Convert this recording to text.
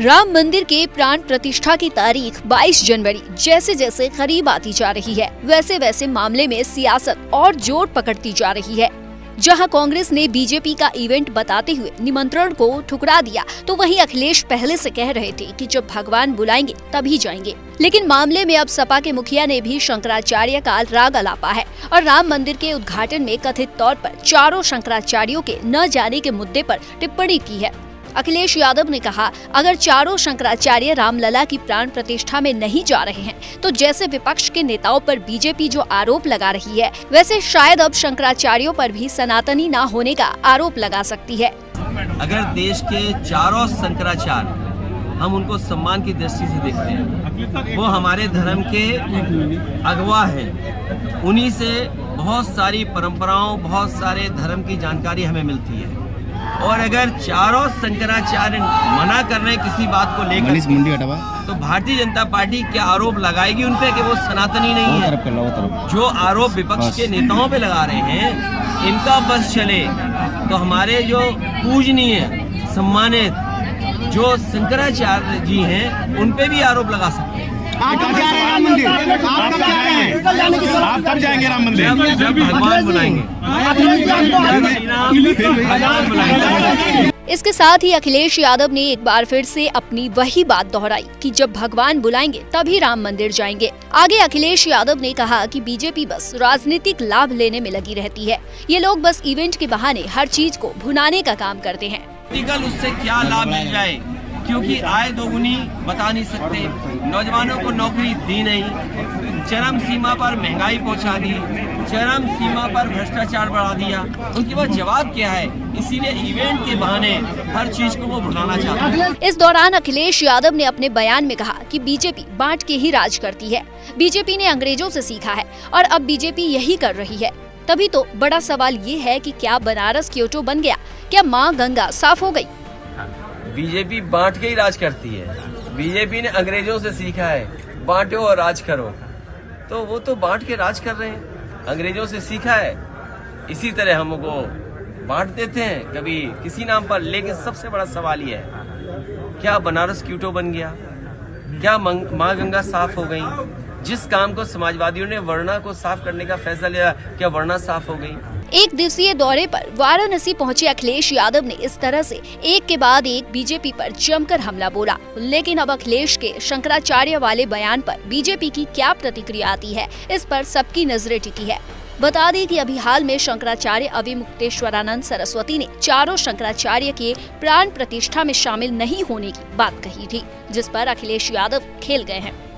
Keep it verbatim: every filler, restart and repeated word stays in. राम मंदिर के प्राण प्रतिष्ठा की तारीख बाईस जनवरी जैसे जैसे करीब आती जा रही है, वैसे वैसे मामले में सियासत और जोर पकड़ती जा रही है। जहां कांग्रेस ने बीजेपी का इवेंट बताते हुए निमंत्रण को ठुकरा दिया, तो वहीं अखिलेश पहले से कह रहे थे कि जब भगवान बुलाएंगे तभी जाएंगे। लेकिन मामले में अब सपा के मुखिया ने भी शंकराचार्य का राग अलापा है और राम मंदिर के उद्घाटन में कथित तौर पर चारों शंकराचार्यों के न जाने के मुद्दे पर टिप्पणी की है। अखिलेश यादव ने कहा, अगर चारों शंकराचार्य रामलला की प्राण प्रतिष्ठा में नहीं जा रहे हैं, तो जैसे विपक्ष के नेताओं पर बीजेपी जो आरोप लगा रही है, वैसे शायद अब शंकराचार्यों पर भी सनातनी ना होने का आरोप लगा सकती है। अगर देश के चारों शंकराचार्य, हम उनको सम्मान की दृष्टि से देखते हैं, वो हमारे धर्म के अगवा है, उन्हीं से बहुत सारी परम्पराओं, बहुत सारे धर्म की जानकारी हमें मिलती है। और अगर चारों शंकराचार्य मना कर रहे किसी बात को लेकर, तो भारतीय जनता पार्टी क्या आरोप लगाएगी उन पे कि वो सनातनी नहीं है। जो आरोप विपक्ष के नेताओं पे लगा रहे हैं, इनका बस चले तो हमारे जो पूजनीय सम्मानित जो शंकराचार्य जी हैं, उन पे भी आरोप लगा सकते हैं। आप कब जा रहे हैं राम मंदिर? आप कब जा रहे हैं? आप कब जाएंगे राम मंदिर? जब भगवान बुलाएंगे। इसके साथ ही अखिलेश यादव ने एक बार फिर से अपनी वही बात दोहराई कि जब भगवान बुलाएंगे तभी राम मंदिर जाएंगे। आगे अखिलेश यादव ने कहा कि बीजेपी बस राजनीतिक लाभ लेने में लगी रहती है, ये लोग बस इवेंट के बहाने हर चीज को भुनाने का काम करते हैं। उससे क्या लाभ मिल जाए, क्योंकि आय दोगुनी बता नहीं सकते, नौजवानों को नौकरी दी नहीं, चरम सीमा पर महंगाई पहुंचा दी, चरम सीमा पर भ्रष्टाचार बढ़ा दिया, उनके पास जवाब क्या है। इसीलिए इवेंट के बहाने हर चीज को वो भुनाना चाहते हैं। इस दौरान अखिलेश यादव ने अपने बयान में कहा कि बीजेपी बांट के ही राज करती है, बीजेपी ने अंग्रेजों से सीखा है और अब बीजेपी यही कर रही है। तभी तो बड़ा सवाल ये है कि क्या बनारस क्योटो बन गया, क्या माँ गंगा साफ हो गयी? बीजेपी बांट के ही राज करती है, बीजेपी ने अंग्रेजों से सीखा है, बांटो और राज करो, तो वो तो बांट के राज कर रहे हैं, अंग्रेजों से सीखा है, इसी तरह हमको बांट देते हैं कभी किसी नाम पर। लेकिन सबसे बड़ा सवाल ये है, क्या बनारस क्योटो बन गया, क्या माँ गंगा साफ हो गई? जिस काम को समाजवादियों ने वर्णा को साफ करने का फैसला लिया, क्या वर्णा साफ हो गई? एक दिवसीय दौरे पर वाराणसी पहुंचे अखिलेश यादव ने इस तरह से एक के बाद एक बीजेपी पर जमकर हमला बोला। लेकिन अब अखिलेश के शंकराचार्य वाले बयान पर बीजेपी की क्या प्रतिक्रिया आती है, इस पर सबकी नजरें टिकी है। बता दें कि अभी हाल में शंकराचार्य अविमुक्तेश्वरानंद सरस्वती ने चारों शंकराचार्य के प्राण प्रतिष्ठा में शामिल नहीं होने की बात कही थी, जिस पर अखिलेश यादव खेल गए हैं।